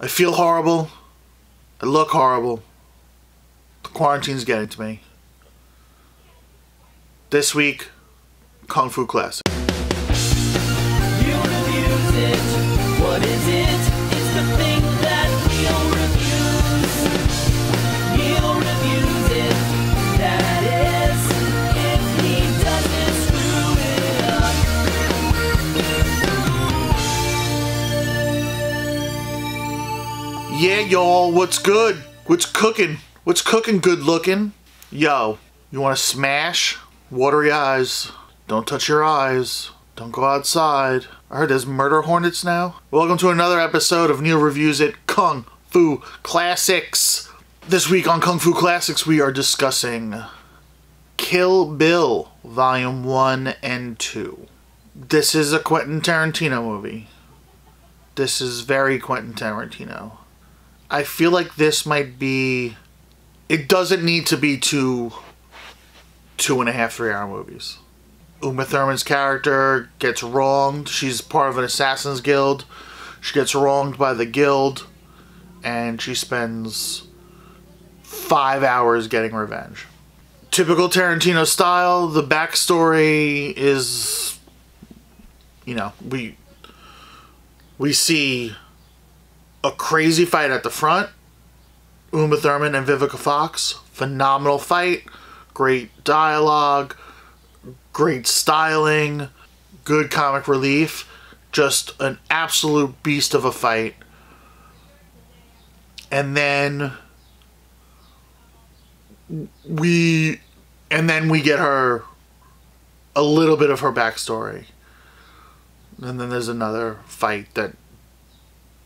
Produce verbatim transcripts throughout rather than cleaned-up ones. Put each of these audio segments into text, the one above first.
I feel horrible. I look horrible. The quarantine's getting to me. This week, Kung Fu Classic. What is it? It's the thing that Neil reviews. Neil reviews it. That is, if he doesn't screw it up. Yeah, y'all, what's good? What's cooking? What's cooking, good looking? Yo, you wanna smash? Watery eyes. Don't touch your eyes. Don't go outside. I heard there's murder hornets now. Welcome to another episode of Neil Reviews It Kung Fu Classics. This week on Kung Fu Classics, we are discussing Kill Bill Volume one and two. This is a Quentin Tarantino movie. This is very Quentin Tarantino. I feel like this might be... It doesn't need to be two, two and a half, three hour movies. Uma Thurman's character gets wronged. She's part of an assassin's guild. She gets wronged by the guild. And she spends five hours getting revenge. Typical Tarantino style. The backstory is... You know, we... We see a crazy fight at the front. Uma Thurman and Vivica Fox. Phenomenal fight. Great dialogue. Great styling, good comic relief, just an absolute beast of a fight. And then we and then we get her a little bit of her backstory. And then there's another fight that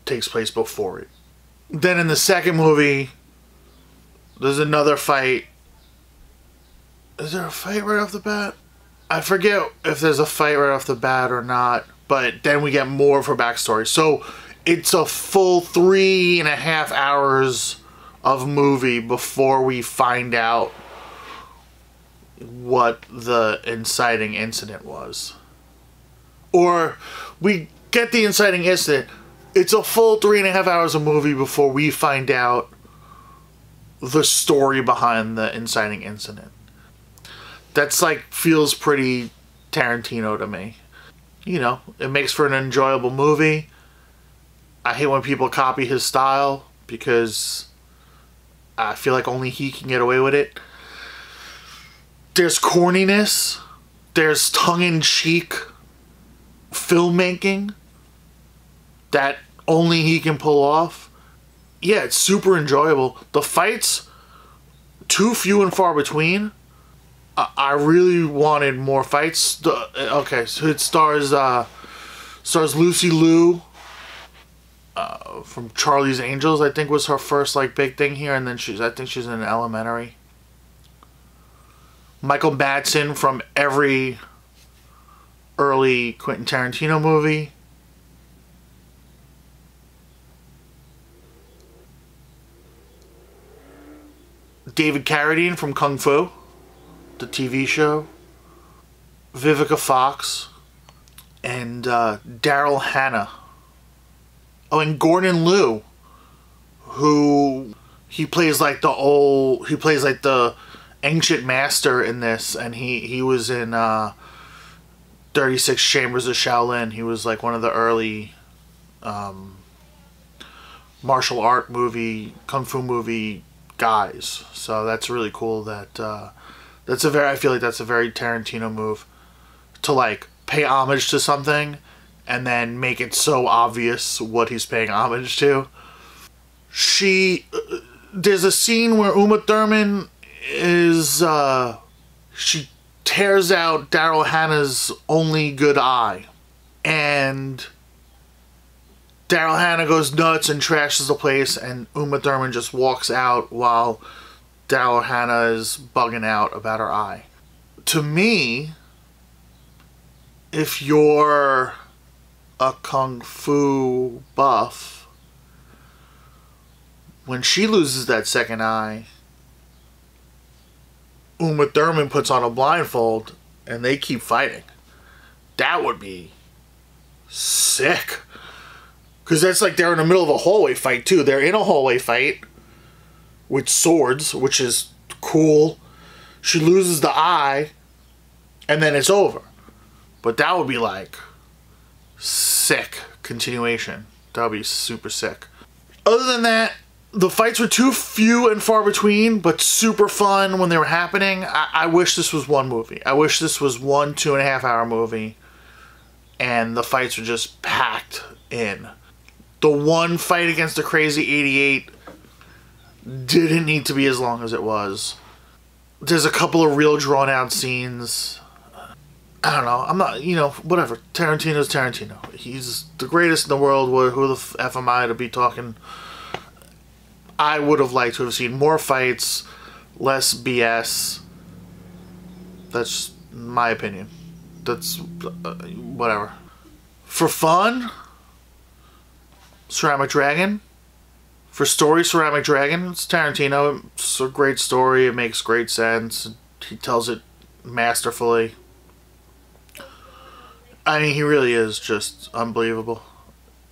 takes place before it. Then in the second movie, there's another fight. Is there a fight right off the bat? I forget if there's a fight right off the bat or not, but then we get more of her backstory. So it's a full three and a half hours of movie before we find out what the inciting incident was. Or we get the inciting incident. It's a full three and a half hours of movie before we find out the story behind the inciting incident. That's like, feels pretty Tarantino to me. You know, it makes for an enjoyable movie. I hate when people copy his style because I feel like only he can get away with it. There's corniness. There's tongue-in-cheek filmmaking that only he can pull off. Yeah, it's super enjoyable. The fights, too few and far between. I really wanted more fights. Okay, so it stars uh, stars Lucy Liu uh, from Charlie's Angels. I think was her first like big thing here, and then she's I think she's in Elementary. Michael Madsen from every early Quentin Tarantino movie. David Carradine from Kung Fu, the T V show. Vivica Fox and uh, Daryl Hannah. Oh, and Gordon Liu, who he plays like the old he plays like the ancient master in this, and he he was in uh, thirty-six Chambers of Shaolin. He was like one of the early um, martial art movie kung fu movie guys. So that's really cool that. Uh, That's a very, I feel like that's a very Tarantino move to like pay homage to something and then make it so obvious what he's paying homage to. She, there's a scene where Uma Thurman is, uh, she tears out Daryl Hannah's only good eye, and Daryl Hannah goes nuts and trashes the place, and Uma Thurman just walks out while Daryl Hannah is bugging out about her eye. To me, if you're a kung fu buff, when she loses that second eye, Uma Thurman puts on a blindfold and they keep fighting. That would be sick. Because that's like they're in the middle of a hallway fight, too. They're in a hallway fight with swords, which is cool. She loses the eye, and then it's over. But that would be like sick continuation. That would be super sick. Other than that, the fights were too few and far between, but super fun when they were happening. I, I wish this was one movie. I wish this was one two and a half hour movie, and the fights were just packed in. The one fight against the crazy eighty-eight didn't need to be as long as it was. There's a couple of real drawn out scenes. I don't know. I'm not, you know, whatever. Tarantino's Tarantino. He's the greatest in the world. Who the F am I to be talking? I would have liked to have seen more fights, less B S. That's my opinion. That's uh, whatever. For fun, Ceramic Dragon. For story, Ceramic Dragon. It's Tarantino. It's a great story. It makes great sense. He tells it masterfully. I mean, he really is just unbelievable.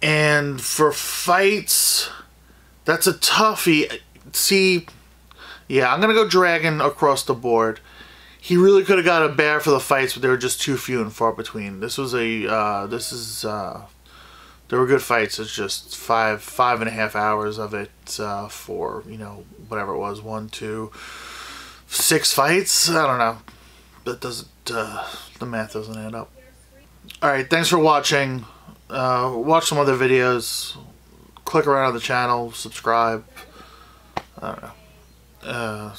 And for fights, that's a toughie. See, yeah, I'm going to go Dragon across the board. He really could have got a bear for the fights, but they were just too few and far between. This was a, uh, this is, uh, there were good fights. It's just five, five and a half hours of it uh, for, you know, whatever it was, one, two, six fights. I don't know. That doesn't, uh, the math doesn't add up. Alright, thanks for watching. Uh, watch some other videos. Click around on the channel. Subscribe. I don't know. Uh,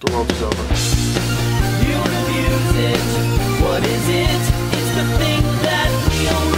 the world is over. You abuse it. What is it? It's the thing that we don't